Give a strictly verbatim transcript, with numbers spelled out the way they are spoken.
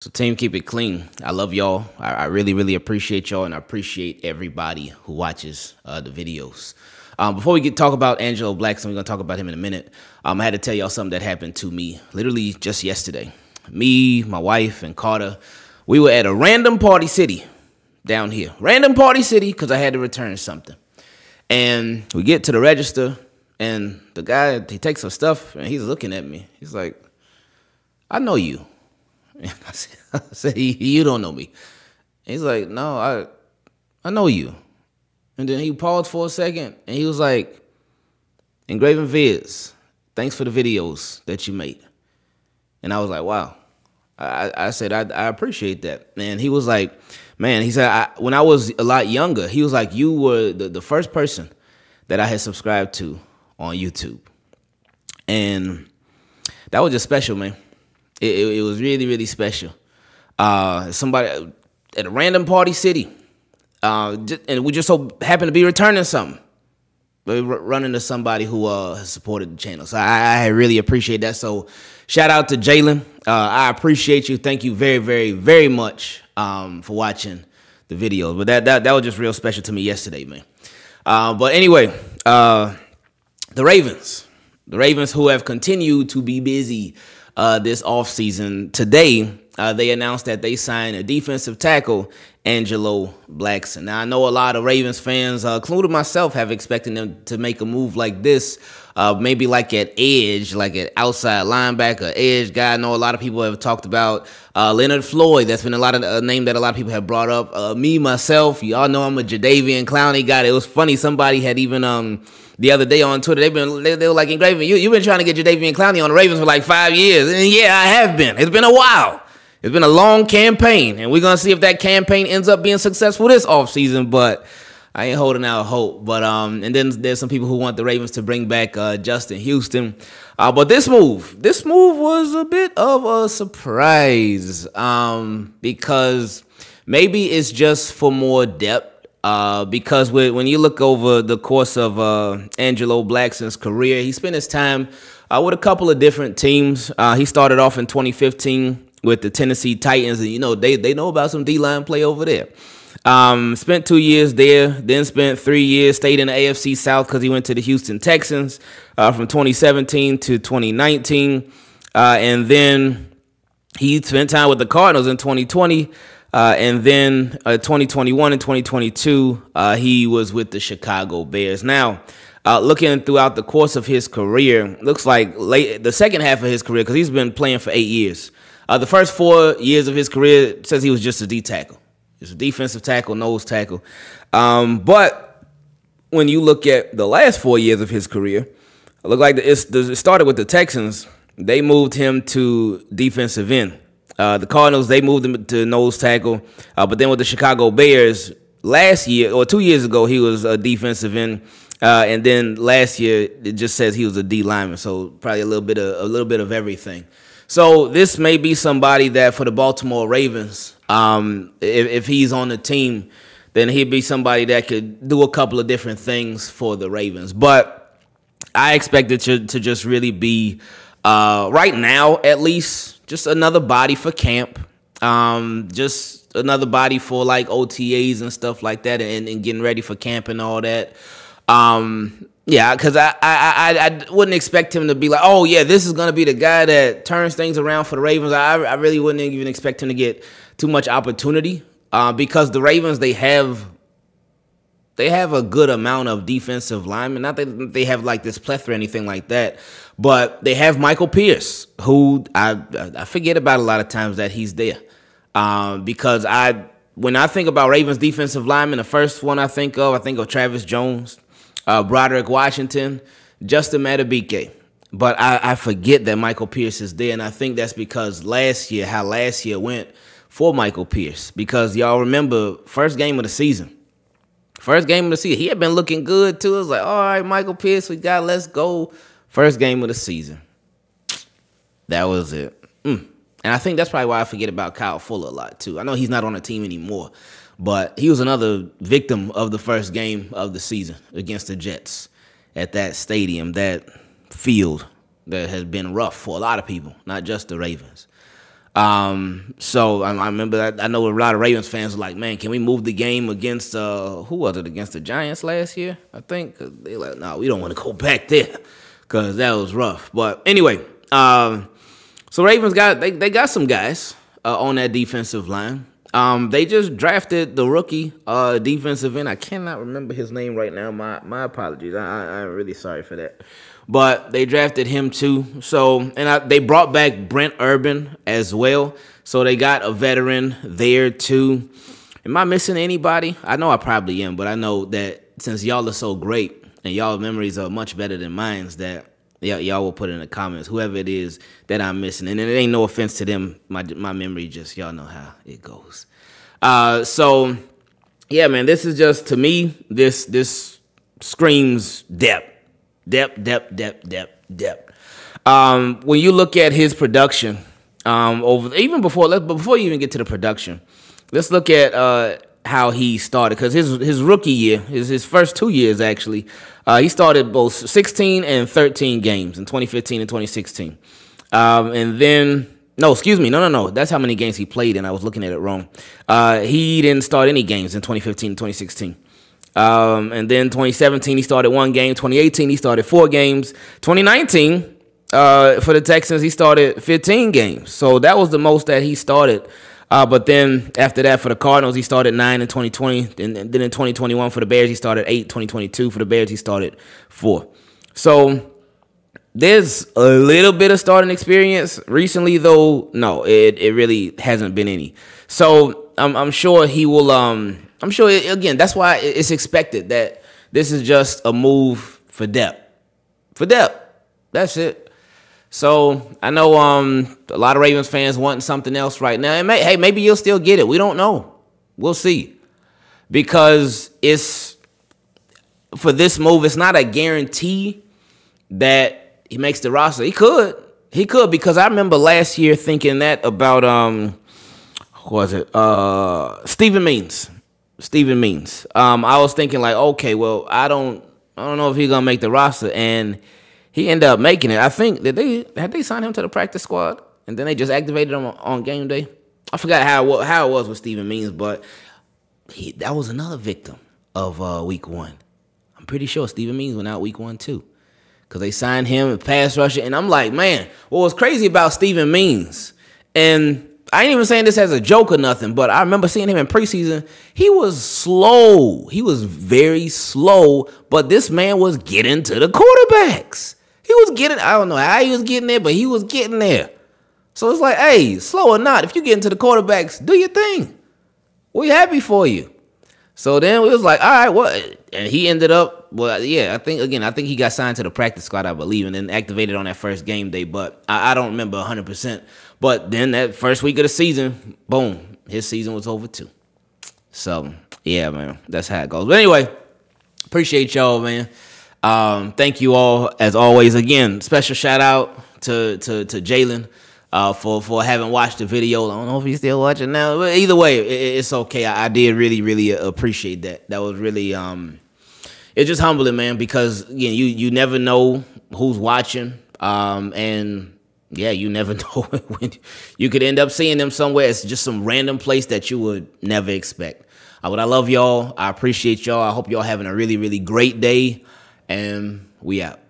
So team, keep it clean. I love y'all. I, I really, really appreciate y'all, and I appreciate everybody who watches uh, the videos. Um, before we get talk about Angelo Blackson, we're going to talk about him in a minute. Um, I had to tell y'all something that happened to me literally just yesterday. Me, my wife, and Carter, we were at a random party city down here. Random party city because I had to return something. And we get to the register, and the guy, he takes some stuff, and he's looking at me. He's like, I know you. And I said, I said you don't know me. And he's like, no, I, I know you. And then he paused for a second, and he was like, Engraving Vids, thanks for the videos that you made. And I was like, wow. I, I said, I, I appreciate that. And he was like, man, he said, I, when I was a lot younger, he was like, you were the, the first person that I had subscribed to on YouTube. And that was just special, man. It, it, it was really, really special. Uh, somebody at a random party city. Uh, and we just so happened to be returning something. We run into somebody who uh, has supported the channel. So I, I really appreciate that. So shout out to Jalen. Uh, I appreciate you. Thank you very, very, very much um, for watching the video. But that, that that was just real special to me yesterday, man. Uh, but anyway, uh, the Ravens. The Ravens, who have continued to be busy uh, this offseason. Today, uh, they announced that they signed a defensive tackle, Angelo Blackson. Now, I know a lot of Ravens fans, uh, including myself, have expected them to make a move like this, uh, maybe like at edge, like at outside linebacker, edge guy. I know a lot of people have talked about uh, Leonard Floyd. That's been a lot of a name that a lot of people have brought up. Uh, me, myself, y'all know I'm a Jadeveon Clowney guy. It was funny. Somebody had even um the other day on Twitter, they've been they, they were like, Engraving, you, you've been trying to get Jadeveon Clowney on the Ravens for like five years. And yeah, I have been. It's been a while. It's been a long campaign, and we're going to see if that campaign ends up being successful this offseason, but I ain't holding out hope. But um, and then there's some people who want the Ravens to bring back uh, Justin Houston. Uh, but this move, this move was a bit of a surprise um, because maybe it's just for more depth uh, because when you look over the course of uh, Angelo Blackson's career, he spent his time uh, with a couple of different teams. Uh, he started off in twenty fifteen with the Tennessee Titans, and you know they they know about some D-line play over there. Um, spent two years there, then spent three years, stayed in the A F C South because he went to the Houston Texans uh, from twenty seventeen to twenty nineteen, uh, and then he spent time with the Cardinals in twenty twenty, uh, and then uh, twenty twenty-one and twenty twenty-two uh, he was with the Chicago Bears. Now, Uh, looking throughout the course of his career, looks like late the second half of his career, because he's been playing for eight years. Uh, the first four years of his career says he was just a D tackle, just a defensive tackle, nose tackle. Um, but when you look at the last four years of his career, it looked like the, it's, the, it started with the Texans. They moved him to defensive end. Uh, the Cardinals, they moved him to nose tackle. Uh, but then with the Chicago Bears last year or two years ago, he was a defensive end. Uh, and then last year, it just says he was a D lineman, so probably a little bit of a little bit of everything. So this may be somebody that for the Baltimore Ravens, um, if, if he's on the team, then he'd be somebody that could do a couple of different things for the Ravens. But I expect it to, to just really be uh, right now, at least, just another body for camp, um, just another body for like O T As and stuff like that, and, and getting ready for camp and all that. Um, yeah, because I, I, I, I wouldn't expect him to be like, oh, yeah, this is going to be the guy that turns things around for the Ravens. I, I really wouldn't even expect him to get too much opportunity uh, because the Ravens, they have they have a good amount of defensive linemen. Not that they have like this plethora or anything like that, but they have Michael Pierce, who I, I forget about a lot of times that he's there uh, because I when I think about Ravens defensive linemen, the first one I think of, I think of Travis Jones. Uh, Broderick Washington, Justin Madubike. But I, I forget that Michael Pierce is there, and I think that's because last year, how last year went for Michael Pierce, because y'all remember first game of the season. First game of the season. He had been looking good, too. It was like, all right, Michael Pierce, we got let's go. First game of the season. That was it. Mm. And I think that's probably why I forget about Kyle Fuller a lot, too. I know he's not on the team anymore, but he was another victim of the first game of the season against the Jets at that stadium, that field that has been rough for a lot of people, not just the Ravens. Um, so I, I remember, I, I know a lot of Ravens fans were like, man, can we move the game against, uh, who was it, against the Giants last year, I think? Cause they like, no, we don't want to go back there because that was rough. But anyway, um, so Ravens got, they, they got some guys uh, on that defensive line. Um, they just drafted the rookie uh, defensive end. I cannot remember his name right now. My my apologies. I, I'm really sorry for that. But they drafted him too. So and I, they brought back Brent Urban as well. So they got a veteran there too. Am I missing anybody? I know I probably am, but I know that since y'all are so great and y'all memories are much better than mine's, that y'all will put in the comments whoever it is that I'm missing. And it ain't no offense to them. My my memory just, y'all know how it goes. Uh, so, yeah, man, this is just, to me, this this screams depth. Depth, depth, depth, depth, depth. Um, when you look at his production, um, over even before let, before you even get to the production, let's look at uh, how he started. Because his, his rookie year, his, his first two years actually, Uh, he started both sixteen and thirteen games in twenty fifteen and twenty sixteen. Um, and then, no, excuse me, no, no, no. That's how many games he played, and I was looking at it wrong. Uh, he didn't start any games in twenty fifteen and twenty sixteen. Um, and then twenty seventeen, he started one game. twenty eighteen, he started four games. twenty nineteen, uh, for the Texans, he started fifteen games. So that was the most that he started. Uh, but then after that, for the Cardinals, he started nine in twenty twenty. And then in twenty twenty-one, for the Bears, he started eight. twenty twenty-two, for the Bears, he started four. So there's a little bit of starting experience. Recently, though, no, it, it really hasn't been any. So I'm, I'm sure he will um, – I'm sure, it, again, that's why it's expected that this is just a move for depth. For depth. That's it. So I know um, a lot of Ravens fans wanting something else right now. And may, hey, maybe you'll still get it. We don't know. We'll see. Because it's for this move, it's not a guarantee that he makes the roster. He could. He could, because I remember last year thinking that about, um, who was it? Uh, Stephen Means. Stephen Means. Um, I was thinking like, okay, well, I don't, I don't know if he's going to make the roster. And he ended up making it. I think that they had they signed him to the practice squad, and then they just activated him on game day. I forgot how how it was with Stephen Means, but he, that was another victim of uh, week one. I'm pretty sure Stephen Means went out week one too, because they signed him a pass rusher. And I'm like, man, what was crazy about Stephen Means? And I ain't even saying this as a joke or nothing, but I remember seeing him in preseason. He was slow. He was very slow, but this man was getting to the quarterbacks. He was getting, I don't know how he was getting there, but he was getting there. So it's like, hey, slow or not, if you get into the quarterbacks, do your thing. We're happy for you. So then it was like, all right, well, and he ended up, well, yeah, I think, again, I think he got signed to the practice squad, I believe, and then activated on that first game day, but I, I don't remember one hundred percent. But then that first week of the season, boom, his season was over too. So, yeah, man, that's how it goes. But anyway, appreciate y'all, man. Um, thank you all as always. Again, special shout out to to, to Jalen uh, for for having watched the video. I don't know if he's still watching now, but either way, it, it's okay. I, I did really really appreciate that. That was really um, it's just humbling, man, because you know, you you never know who's watching, um, and yeah, you never know when you could end up seeing them somewhere. It's just some random place that you would never expect. Uh, but I love y'all. I appreciate y'all. I hope y'all having a really really great day. And we out.